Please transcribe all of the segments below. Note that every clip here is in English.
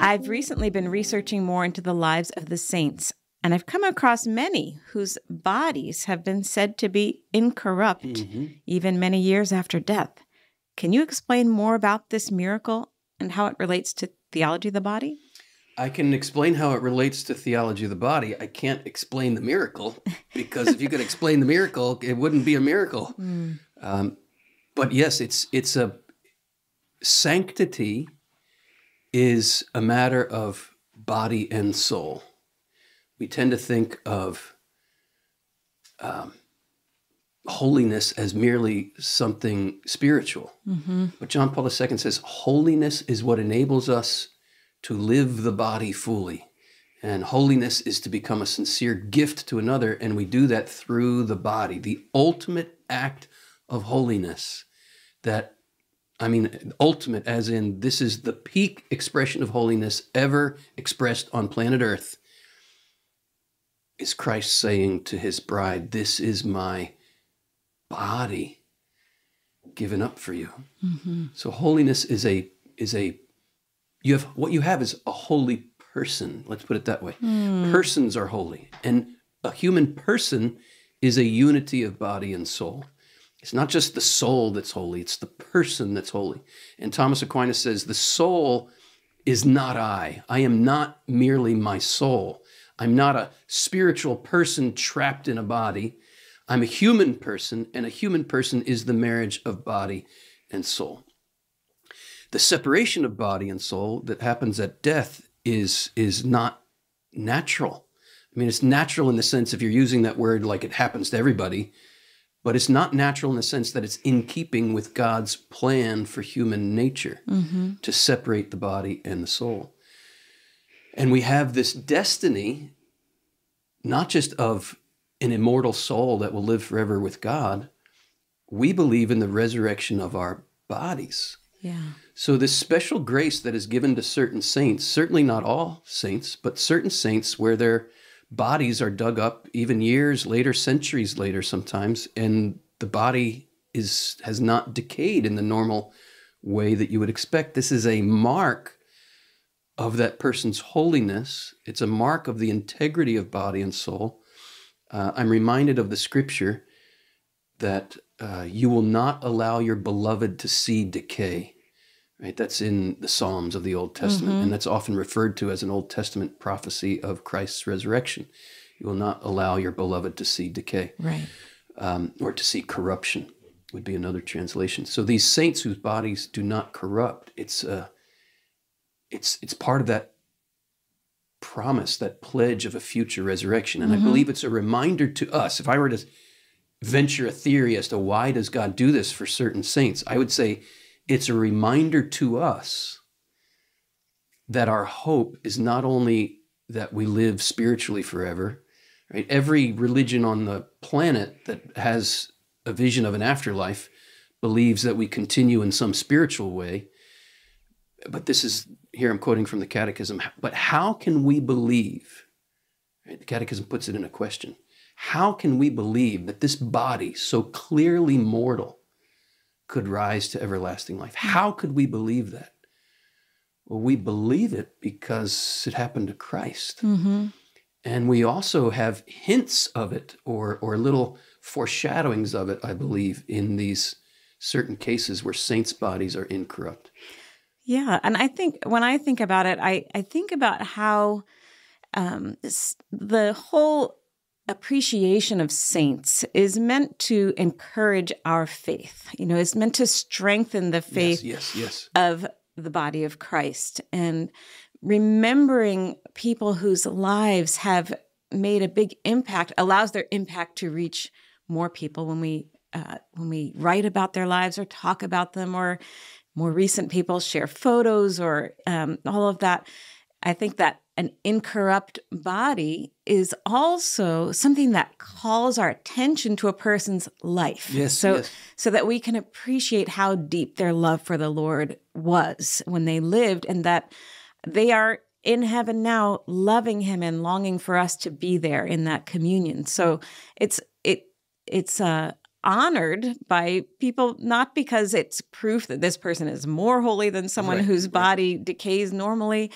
I've recently been researching more into the lives of the saints, and I've come across many whose bodies have been said to be incorrupt, even many years after death. Can you explain more about this miracle and how it relates to theology of the body? I can explain how it relates to theology of the body. I can't explain the miracle, because if you could explain the miracle, it wouldn't be a miracle. But yes, it's a sanctity is a matter of body and soul. We tend to think of holiness as merely something spiritual. But John Paul II says holiness is what enables us to live the body fully. And holiness is to become a sincere gift to another, and we do that through the body. The ultimate act of holiness, that, I mean, ultimate as in this is the peak expression of holiness ever expressed on planet Earth, is Christ saying to his bride, "This is my body given up for you." So holiness is a you have, what you have is a holy person. Let's put it that way. Persons are holy, and a human person is a unity of body and soul. It's not just the soul that's holy, it's the person that's holy. And Thomas Aquinas says, the soul is not I. I am not merely my soul. I'm not a spiritual person trapped in a body. I'm a human person, and a human person is the marriage of body and soul. The separation of body and soul that happens at death is not natural. I mean, it's natural in the sense, if you're using that word like it happens to everybody, but it's not natural in the sense that it's in keeping with God's plan for human nature, to separate the body and the soul. And we have this destiny, not just of an immortal soul that will live forever with God. We believe in the resurrection of our bodies. So this special grace that is given to certain saints, certainly not all saints, but certain saints where their bodies are dug up even years later, centuries later sometimes, and the body has not decayed in the normal way that you would expect. This is a mark of that person's holiness. It's a mark of the integrity of body and soul. I'm reminded of the scripture that you will not allow your beloved to see decay, right? That's in the Psalms of the Old Testament, and that's often referred to as an Old Testament prophecy of Christ's resurrection. You will not allow your beloved to see decay, or to see corruption would be another translation. So these saints whose bodies do not corrupt, it's part of that promise, that pledge of a future resurrection. And I believe it's a reminder to us. If I were to venture a theory as to why does God do this for certain saints, I would say it's a reminder to us that our hope is not only that we live spiritually forever, right? Every religion on the planet that has a vision of an afterlife believes that we continue in some spiritual way. But this is, here I'm quoting from the Catechism, but how can we believe, right? The Catechism puts it in a question. How can we believe that this body, so clearly mortal, could rise to everlasting life? How could we believe that? Well, we believe it because it happened to Christ. And we also have hints of it, or little foreshadowings of it, I believe, in these certain cases where saints' bodies are incorrupt. Yeah, and I think when I think about it, I think about how the whole appreciation of saints is meant to encourage our faith. You know, it's meant to strengthen the faith of the body of Christ. And remembering people whose lives have made a big impact allows their impact to reach more people when we write about their lives or talk about them, or more recent people share photos or all of that. I think that an incorrupt body is also something that calls our attention to a person's life. So that we can appreciate how deep their love for the Lord was when they lived, and that they are in heaven now loving him and longing for us to be there in that communion. So it's honored by people, not because it's proof that this person is more holy than someone whose body decays normally,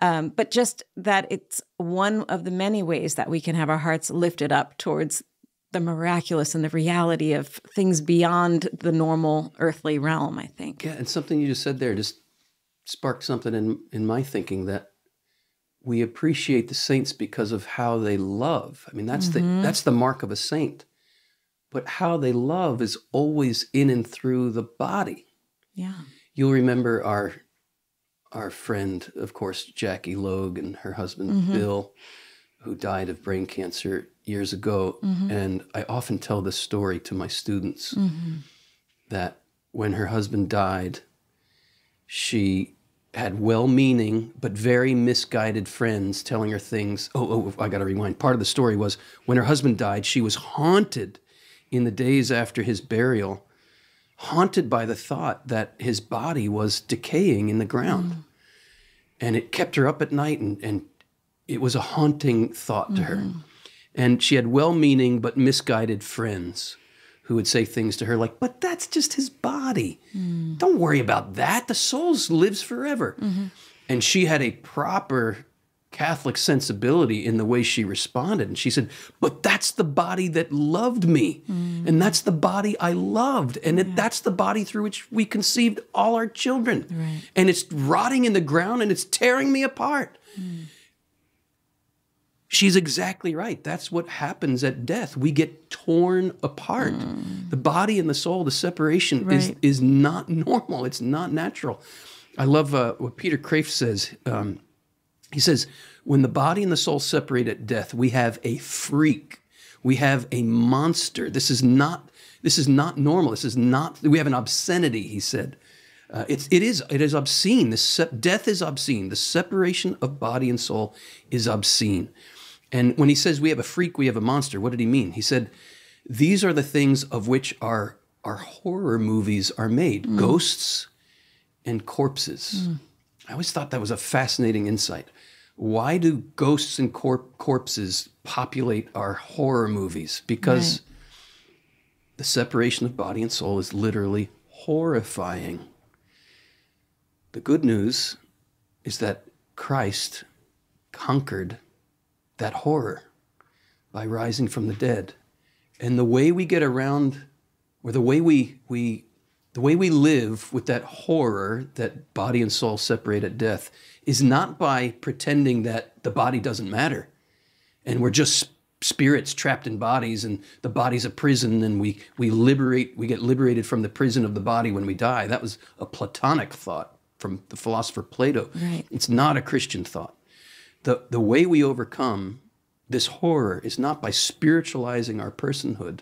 but just that it's one of the many ways that we can have our hearts lifted up towards the miraculous and the reality of things beyond the normal earthly realm, I think. Yeah, and something you just said there just sparked something in my thinking, that we appreciate the saints because of how they love. I mean, that's that's the mark of a saint. But how they love is always in and through the body. Yeah. You'll remember our friend, of course, Jackie Logue, and her husband, Bill, who died of brain cancer years ago. And I often tell this story to my students, that when her husband died, she had well-meaning but very misguided friends telling her things. I got to rewind. Part of the story was when her husband died, she was haunted in the days after his burial, haunted by the thought that his body was decaying in the ground. And it kept her up at night, and it was a haunting thought to her. And she had well-meaning but misguided friends who would say things to her like, but that's just his body. Don't worry about that. The soul lives forever. And she had a proper Catholic sensibility in the way she responded. And she said, but that's the body that loved me. And that's the body I loved. And that's the body through which we conceived all our children. And it's rotting in the ground and it's tearing me apart. She's exactly right. That's what happens at death. We get torn apart. The body and the soul, the separation is not normal. It's not natural. I love what Peter Kreeft says. He says, when the body and the soul separate at death, we have a freak. We have a monster. This is not normal. We have an obscenity, he said. It is obscene. Death is obscene. The separation of body and soul is obscene. And when he says we have a freak, we have a monster, what did he mean? He said, these are the things of which our horror movies are made, ghosts and corpses. I always thought that was a fascinating insight. Why do ghosts and corpses populate our horror movies? Because the separation of body and soul is literally horrifying. The good news is that Christ conquered that horror by rising from the dead. And the way we get around, or the way we live with that horror that body and soul separate at death, is not by pretending that the body doesn't matter and we're just spirits trapped in bodies and the body's a prison, and we get liberated from the prison of the body when we die. That was a Platonic thought from the philosopher Plato. It's not a Christian thought. The way we overcome this horror is not by spiritualizing our personhood,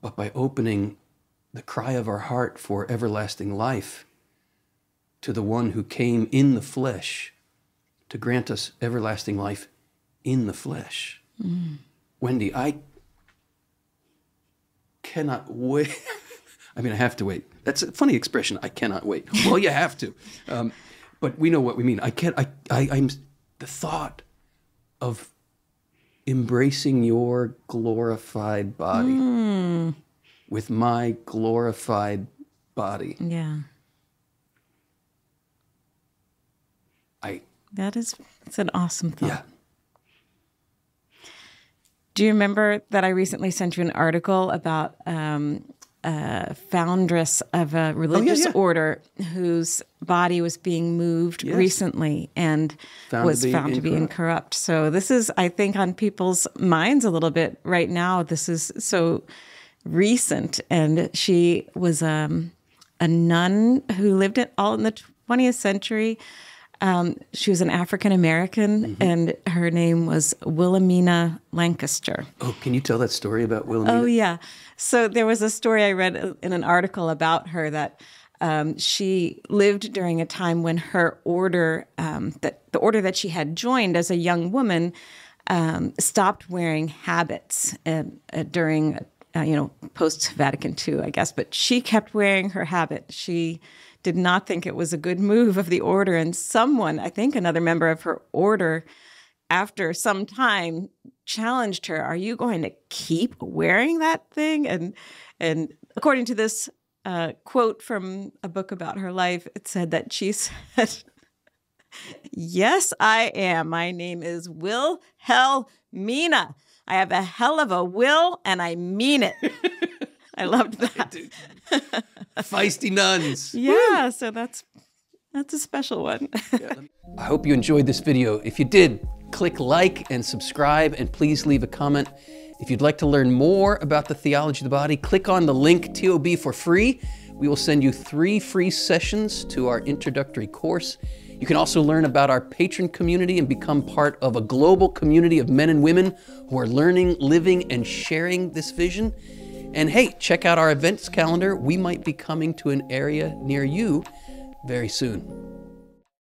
but by opening the cry of our heart for everlasting life to the one who came in the flesh to grant us everlasting life in the flesh. Wendy, I cannot wait. I mean, I have to wait. That's a funny expression, I cannot wait. Well, you have to. But we know what we mean. I'm the thought of embracing your glorified body with my glorified body. It's an awesome thought. Do you remember that I recently sent you an article about a foundress of a religious order whose body was being moved recently and was found to be incorrupt? So this is, I think, on people's minds a little bit right now. This is so recent. And she was a nun who lived all in the 20th century. She was an African-American, and her name was Wilhelmina Lancaster. Oh, can you tell that story about Wilhelmina? Oh, yeah. So there was a story I read in an article about her that she lived during a time when her order, the order that she had joined as a young woman, stopped wearing habits during, post-Vatican II, I guess. But she kept wearing her habit. She did not think it was a good move of the order. And someone, I think another member of her order, after some time, challenged her, are you going to keep wearing that thing? And according to this quote from a book about her life, it said that she said, yes, I am. My name is Wilhelmina. I have a hell of a will, and I mean it. I loved that. Feisty nuns. Yeah, so that's a special one. I hope you enjoyed this video. If you did, click like and subscribe, and please leave a comment. If you'd like to learn more about the theology of the body, click on the link TOB for free. We will send you 3 free sessions to our introductory course. You can also learn about our patron community and become part of a global community of men and women who are learning, living, and sharing this vision. And hey, check out our events calendar. We might be coming to an area near you very soon.